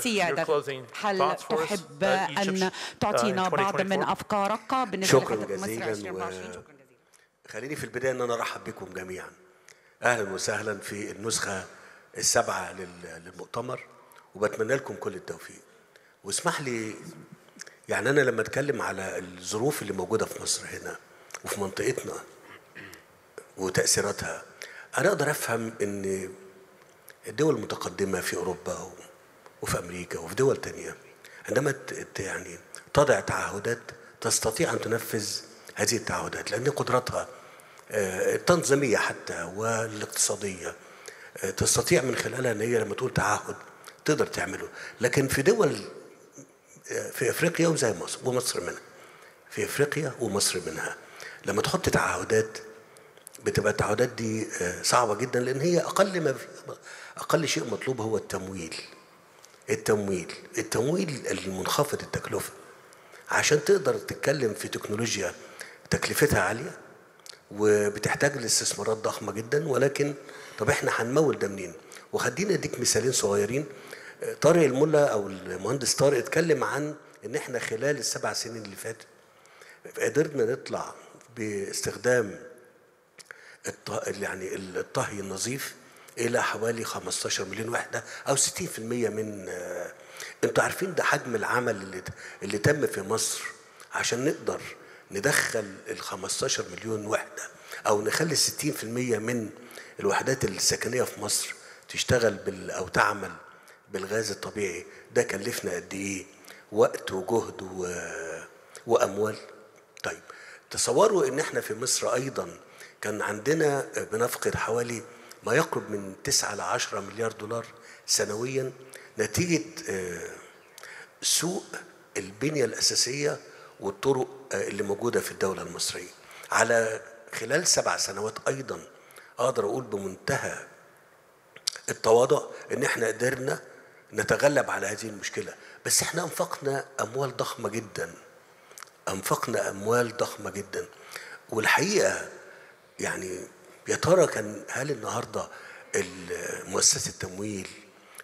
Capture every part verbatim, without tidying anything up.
سيادة، هل تحب أن تعطينا بعض من أفكارك بالنسبة لخطة مصر ألفين وعشرين؟ خليني في البداية أن أنا أرحب بكم جميعا، أهلا وسهلا في النسخة السابعة للمؤتمر، وبتمنى لكم كل التوفيق. واسمح لي يعني أنا لما أتكلم على الظروف اللي موجودة في مصر هنا وفي منطقتنا وتأثيراتها، أنا أقدر أفهم أن الدول المتقدمة في أوروبا وفي أمريكا وفي دول تانية عندما يعني تضع تعهدات تستطيع أن تنفذ هذه التعهدات، لأن قدرتها التنظيمية حتى والاقتصادية تستطيع من خلالها أن هي لما تقول تعهد تقدر تعمله. لكن في دول في أفريقيا وزي مصر ومصر منها في أفريقيا ومصر منها لما تحط تعهدات بتبقى التعهدات دي صعبة جدا، لأن هي أقل ما أقل شيء مطلوب هو التمويل التمويل التمويل المنخفض التكلفة عشان تقدر تتكلم في تكنولوجيا تكلفتها عالية وبتحتاج لاستثمارات ضخمة جدا. ولكن طب احنا هنمول ده منين؟ وخدينا اديك مثالين صغيرين. طارق الملا او المهندس طارق اتكلم عن ان احنا خلال السبع سنين اللي فاتت قدرنا نطلع باستخدام يعني الطهي النظيف إلى حوالي خمستاشر مليون وحدة أو ستين بالمية من آه أنتوا عارفين ده حجم العمل اللي, اللي تم في مصر عشان نقدر ندخل ال خمستاشر مليون وحدة أو نخلي ستين بالمية من الوحدات السكنية في مصر تشتغل بال أو تعمل بالغاز الطبيعي. ده كلفنا قد إيه وقت وجهد و... وأموال. طيب تصوروا إن إحنا في مصر أيضا كان عندنا بنفقد حوالي ما يقرب من تسعة إلى عشرة مليار دولار سنويا نتيجة سوء البنية الأساسية والطرق اللي موجودة في الدولة المصرية على خلال سبع سنوات. أيضا أقدر أقول بمنتهى التواضع إن إحنا قدرنا نتغلب على هذه المشكلة، بس إحنا أنفقنا أموال ضخمة جدا أنفقنا أموال ضخمة جدا. والحقيقة يعني يا ترى كان هل النهارده مؤسسه التمويل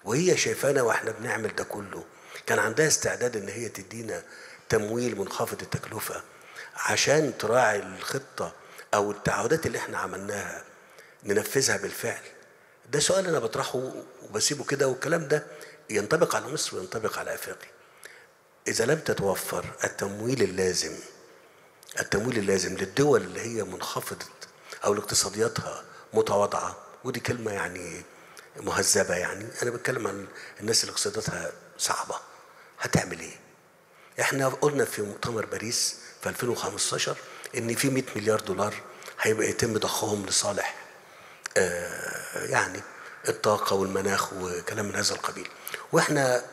وهي شايفانا واحنا بنعمل ده كله كان عندها استعداد ان هي تدينا تمويل منخفض التكلفه عشان تراعي الخطه او التعهدات اللي احنا عملناها ننفذها بالفعل؟ ده سؤال انا بطرحه وبسيبه كده، والكلام ده ينطبق على مصر وينطبق على افريقيا. اذا لم تتوفر التمويل اللازم التمويل اللازم للدول اللي هي منخفضه أو اقتصادياتها متواضعة، ودي كلمة يعني مهذبة، يعني أنا بتكلم عن الناس اللي اقتصاداتها صعبة، هتعمل إيه؟ إحنا قلنا في مؤتمر باريس في ألفين وخمستاشر إن في مية مليار دولار هيبقى يتم ضخهم لصالح آه يعني الطاقة والمناخ وكلام من هذا القبيل. وإحنا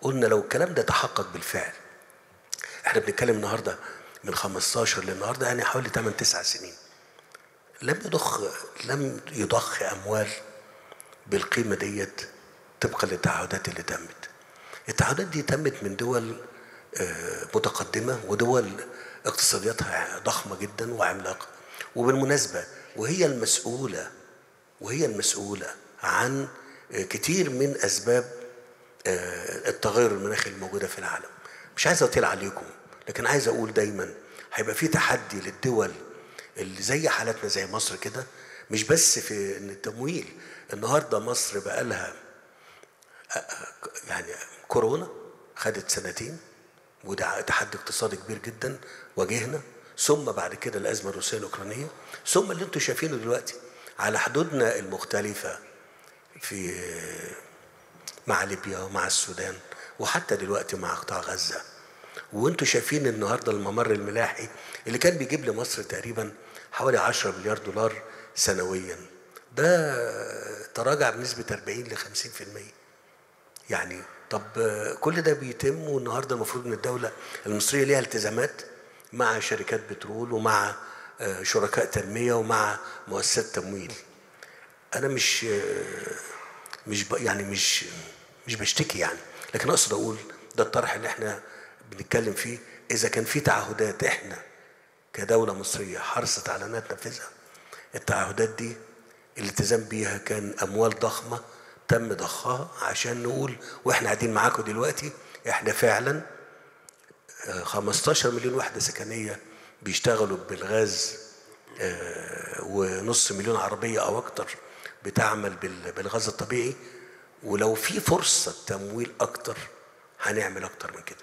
قلنا لو الكلام ده تحقق بالفعل، إحنا بنتكلم النهاردة من خمستاشر للنهاردة يعني حوالي تمن تسع سنين، لم يضخ لم يضخ اموال بالقيمه ديت طبقا للتعهدات اللي تمت. التعهدات دي تمت من دول متقدمه ودول اقتصادياتها ضخمه جدا وعملاقه، وبالمناسبه وهي المسؤوله وهي المسؤوله عن كتير من اسباب التغير المناخي الموجوده في العالم. مش عايز اطيل عليكم، لكن عايز اقول دايما هيبقى في تحدي للدول اللي زي حالتنا زي مصر كده، مش بس في ان التمويل. النهارده مصر بقى لها يعني كورونا خدت سنتين، وده تحدي اقتصادي كبير جدا واجهنا، ثم بعد كده الازمه الروسيه الاوكرانيه، ثم اللي انتم شايفينه دلوقتي على حدودنا المختلفه في مع ليبيا ومع السودان وحتى دلوقتي مع قطاع غزه. وانتم شايفين النهارده الممر الملاحي اللي كان بيجيب لمصر تقريبا حوالي عشرة مليار دولار سنويا، ده تراجع بنسبه أربعين لخمسين بالمية. يعني طب كل ده بيتم، والنهارده المفروض ان الدوله المصريه ليها التزامات مع شركات بترول ومع شركاء تنميه ومع مؤسسات تمويل. انا مش مش يعني مش مش بشتكي يعني، لكن اقصد اقول ده الطرح اللي احنا بنتكلم فيه. إذا كان في تعهدات إحنا كدولة مصرية حرصت على أنها تنفذها، التعهدات دي الالتزام بيها كان أموال ضخمة تم ضخها عشان نقول واحنا قاعدين معاكم دلوقتي احنا فعلا خمستاشر مليون وحده سكنيه بيشتغلوا بالغاز، ونص مليون عربيه او اكتر بتعمل بالغاز الطبيعي، ولو في فرصه تمويل اكتر هنعمل اكتر من كده.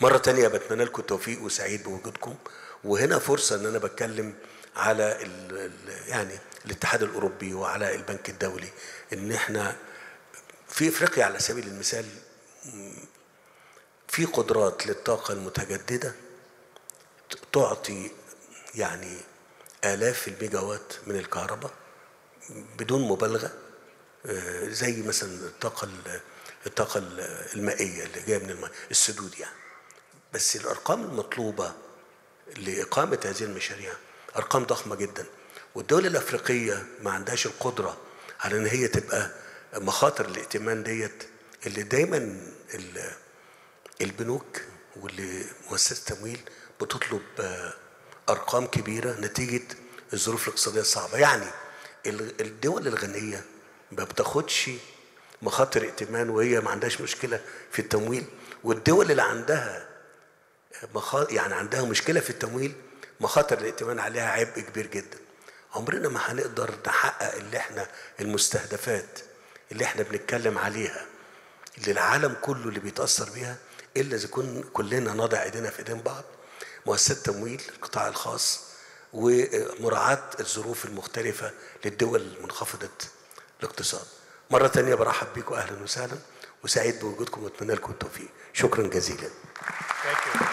مره تانيه بتمنى لكم التوفيق وسعيد بوجودكم، وهنا فرصه ان انا بتكلم على ال يعني الاتحاد الاوروبي وعلى البنك الدولي، ان احنا في افريقيا على سبيل المثال في قدرات للطاقه المتجدده تعطي يعني آلاف الميجاوات من الكهرباء بدون مبالغه، زي مثلا الطاقه الطاقه المائيه اللي جايه من الماء السدود يعني. بس الارقام المطلوبه لاقامه هذه المشاريع ارقام ضخمه جدا، والدول الافريقيه ما عندهاش القدره على ان هي تبقى مخاطر الائتمان ديت اللي دايما البنوك واللي مؤسسات التمويل بتطلب ارقام كبيره نتيجه الظروف الاقتصاديه الصعبه. يعني الدول الغنيه ما بتاخدش مخاطر ائتمان وهي ما عندهاش مشكله في التمويل، والدول اللي عندها يعني عندها مشكله في التمويل مخاطر الائتمان عليها عبء كبير جدا. عمرنا ما هنقدر نحقق اللي احنا المستهدفات اللي احنا بنتكلم عليها للعالم كله اللي بيتاثر بيها الا اذا كنا كلنا نضع ايدينا في ايدين بعض، مؤسسات التمويل، القطاع الخاص، ومراعاه الظروف المختلفه للدول منخفضه الاقتصاد. مره ثانيه برحب بيكم، اهلا وسهلا، وسعيد بوجودكم واتمنى لكم التوفيق. شكرا جزيلا.